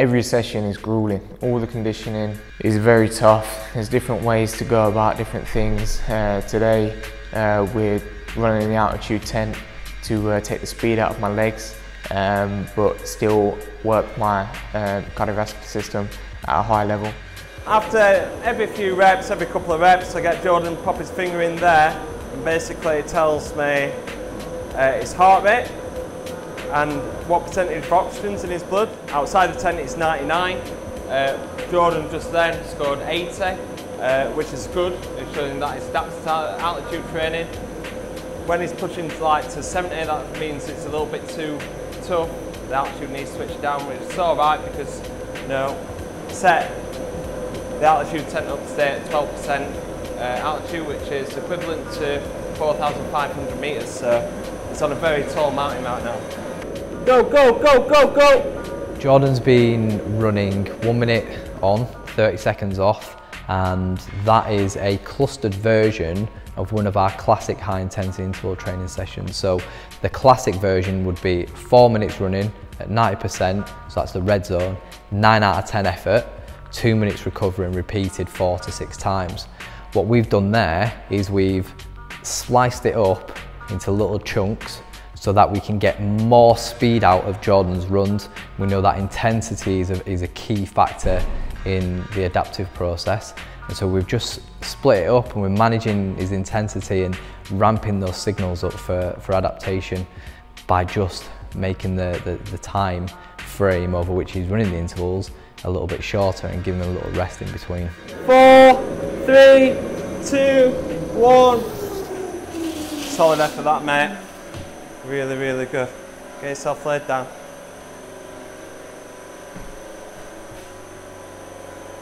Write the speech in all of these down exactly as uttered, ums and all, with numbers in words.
Every session is grueling. All the conditioning is very tough. There's different ways to go about different things. Uh, today uh, we're running the altitude tent to uh, take the speed out of my legs, um, but still work my uh, cardiovascular system at a high level. After every few reps, every couple of reps, I get Jordan to pop his finger in there and basically it tells me uh, his heart rate, and what percentage of oxygen's in his blood. Outside the tent it's ninety-nine, uh, Jordan just then scored eighty, uh, which is good. It's showing that it's adapted to altitude training. When he's pushing like to seventy, that means it's a little bit too tough, the altitude needs to switch down, which is alright because, you know, set the altitude tent up to stay at twelve percent uh, altitude, which is equivalent to four thousand five hundred metres, so it's on a very tall mountain right now. Go, go, go, go, go! Jordan's been running one minute on, thirty seconds off, and that is a clustered version of one of our classic high intensity interval training sessions. So the classic version would be four minutes running at ninety percent, so that's the red zone, nine out of ten effort, two minutes recovering repeated four to six times. What we've done there is we've sliced it up into little chunks so that we can get more speed out of Jordan's runs. We know that intensity is a, is a key factor in the adaptive process. And so we've just split it up and we're managing his intensity and ramping those signals up for, for adaptation by just making the, the, the time frame over which he's running the intervals a little bit shorter and giving him a little rest in between. Four, three, two, one. Solid effort that, mate. Really, really good. Get yourself laid down.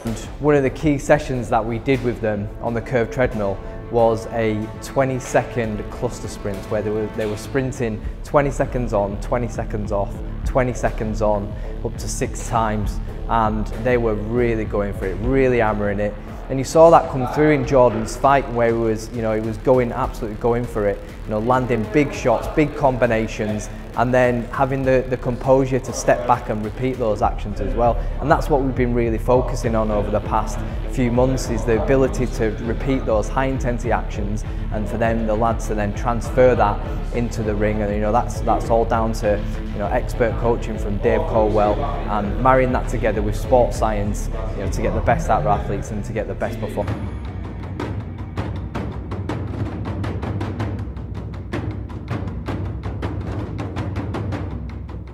And one of the key sessions that we did with them on the curved treadmill was a twenty second cluster sprint where they were, they were sprinting twenty seconds on, twenty seconds off, twenty seconds on, up to six times. And they were really going for it, really hammering it. And you saw that come through in Jordan's fight where he was, you know, he was going, absolutely going for it, you know, landing big shots, big combinations, and then having the, the composure to step back and repeat those actions as well. And that's what we've been really focusing on over the past few months, is the ability to repeat those high intensity actions and for them, the lads, to then transfer that into the ring. And, you know, that's, that's all down to, you know, expert coaching from Dave Caldwell and marrying that together with sports science, you know, to get the best out of our athletes and to get the best performance.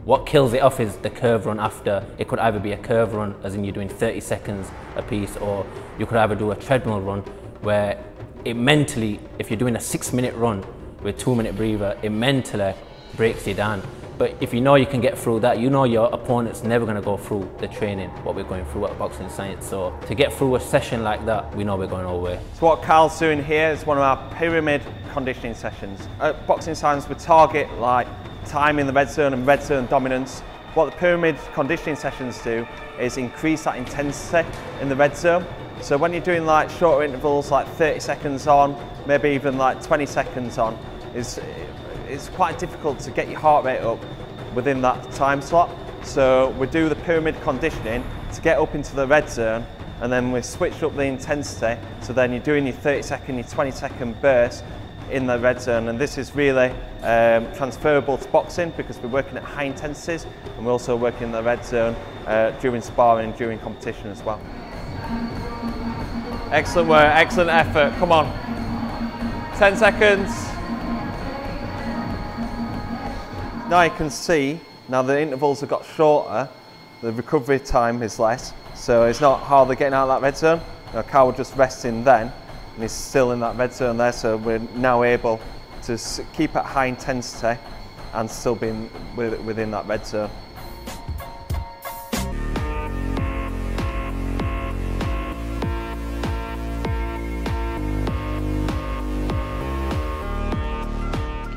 What kills it off is the curve run after. It could either be a curve run, as in you're doing thirty seconds a piece, or you could either do a treadmill run where it mentally, if you're doing a six minute run with two minute breather, it mentally breaks you down. But if you know you can get through that, you know your opponent's never going to go through the training, what we're going through at Boxing Science. So to get through a session like that, we know we're going all the way. So what Carl's doing here is one of our pyramid conditioning sessions. At Boxing Science, we target like time in the red zone and red zone dominance. What the pyramid conditioning sessions do is increase that intensity in the red zone. So when you're doing like shorter intervals, like thirty seconds on, maybe even like twenty seconds on, is it's quite difficult to get your heart rate up within that time slot. So we do the pyramid conditioning to get up into the red zone, and then we switch up the intensity. So then you're doing your thirty second, your twenty second burst in the red zone, and this is really um, transferable to boxing because we're working at high intensities and we're also working in the red zone uh, during sparring and during competition as well. Excellent work, excellent effort, come on. ten seconds. Now you can see, now the intervals have got shorter, the recovery time is less, so it's not how they're getting out of that red zone. You know, Carl was just resting then, and he's still in that red zone there, so we're now able to keep at high intensity and still being within that red zone.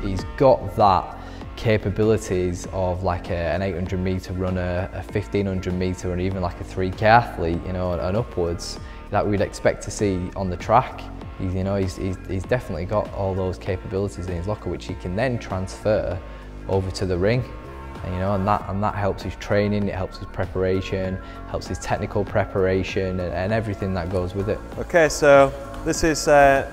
He's got that capabilities of like a, an eight hundred metre runner, a fifteen hundred metre, and even like a three K athlete, you know, and upwards, that we'd expect to see on the track. He's, you know, he's, he's, he's definitely got all those capabilities in his locker, which he can then transfer over to the ring. And, you know, and that, and that helps his training, it helps his preparation, helps his technical preparation and, and everything that goes with it. Okay, so this is uh,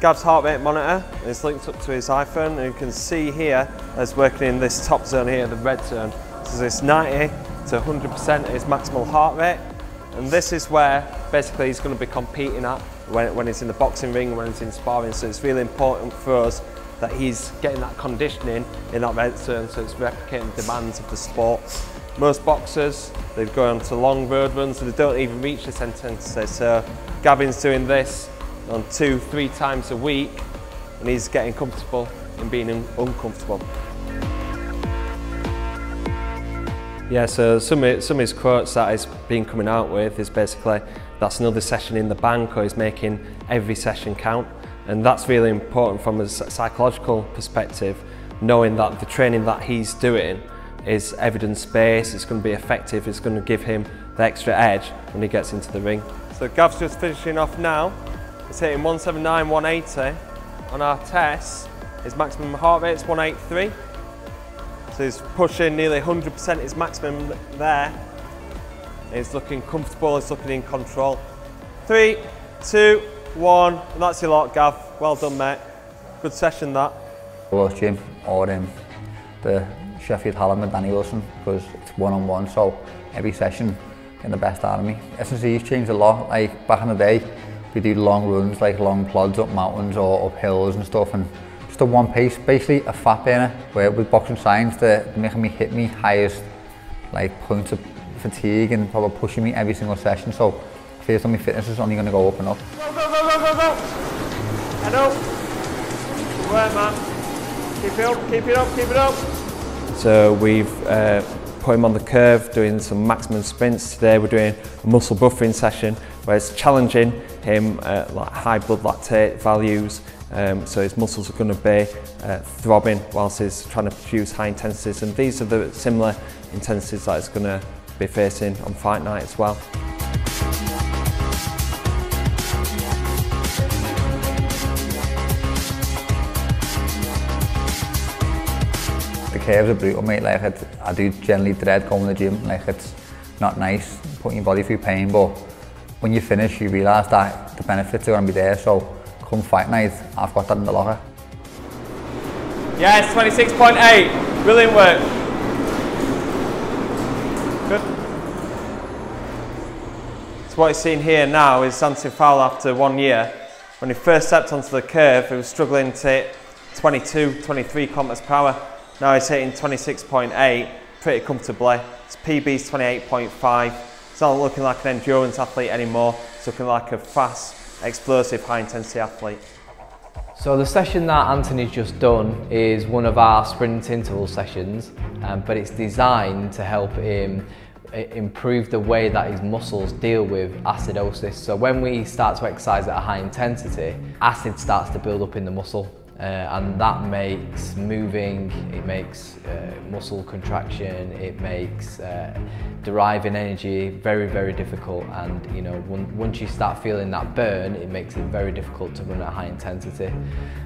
Gav's heart rate monitor. It's linked up to his iPhone, and you can see here as working in this top zone here, the red zone. So it's ninety to one hundred percent of his maximal heart rate, and this is where basically he's going to be competing at when, when he's in the boxing ring, when he's in sparring. So it's really important for us that he's getting that conditioning in that red zone, so it's replicating demands of the sport. Most boxers, they go on to long road runs and they don't even reach this intensity. So Gavin's doing this on two, three times a week, and he's getting comfortable in being un uncomfortable. Yeah, so some of, some of his quotes that he's been coming out with is basically, that's another session in the bank, or he's making every session count. And that's really important from a psychological perspective, knowing that the training that he's doing is evidence-based, it's going to be effective, it's going to give him the extra edge when he gets into the ring. So Gav's just finishing off now. He's hitting one seventy-nine, one eighty. On our tests, his maximum heart rate is one eighty-three. So he's pushing nearly one hundred percent his maximum there. He's looking comfortable, he's looking in control. Three, two, one, and that's your lot, Gav. Well done, mate. Good session, that. Watching or um, the Sheffield Hallam and Danny Wilson, because it's one-on-one, so every session in the best out of me. S and C's changed a lot. Like back in the day, we do long runs, like long plods up mountains or up hills and stuff, and just a one pace, basically a fat burner. Where with Boxing Science, they're making me hit me highest, like points of fatigue, and probably pushing me every single session. So I feel my fitness is only going to go up and up. Go, go, go. I know. Good work, man. Keep it up, keep it up, keep it up. So we've uh, put him on the curve, doing some maximum sprints today. We're doing a muscle buffering session where it's challenging him uh, like high blood lactate values. Um, so his muscles are going to be uh, throbbing whilst he's trying to produce high intensities. And these are the similar intensities that he's going to be facing on fight night as well. Curves are brutal, mate. Like it, I do generally dread going to the gym. Like it's not nice putting your body through pain, but when you finish, you realise that the benefits are going to be there. So come fight night, I've got that in the locker. Yes, twenty-six point eight. Brilliant work. Good. So what you're seeing here now is Anthony Fowler after one year. When he first stepped onto the curve, he was struggling to hit twenty-two, twenty-three kilometers per hour. Now he's hitting twenty-six point eight pretty comfortably. His P B's twenty-eight point five. He's not looking like an endurance athlete anymore. He's looking like a fast, explosive, high-intensity athlete. So the session that Anthony's just done is one of our sprint interval sessions, um, but it's designed to help him improve the way that his muscles deal with acidosis. So when we start to exercise at a high intensity, acid starts to build up in the muscle. Uh, and that makes moving, it makes uh, muscle contraction, it makes uh, deriving energy very, very difficult. And you know, one, once you start feeling that burn, it makes it very difficult to run at high intensity.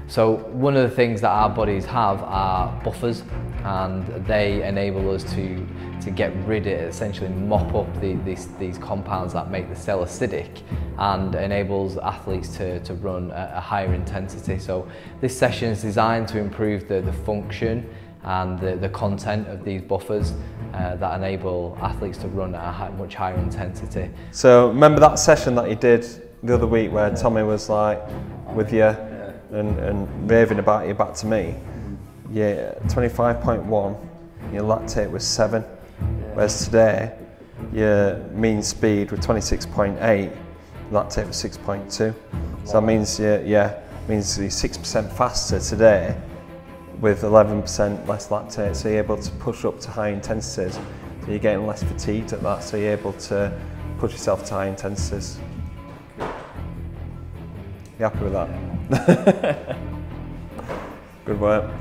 So one of the things that our bodies have are buffers, and they enable us to, to get rid of, essentially mop up the, these, these compounds that make the cell acidic, and enables athletes to, to run at a higher intensity. So this session is designed to improve the, the function and the, the content of these buffers uh, that enable athletes to run at a high, much higher intensity. So remember that session that you did the other week where Tommy was like with you and, and raving about you back to me? Yeah, twenty-five point one, your lactate was seven, whereas today your mean speed was twenty-six point eight, lactate was six point two. So that means you're, yeah, means you're six percent faster today with eleven percent less lactate, so you're able to push up to high intensities. So you're getting less fatigued at that, so you're able to push yourself to high intensities. You happy with that? Good work.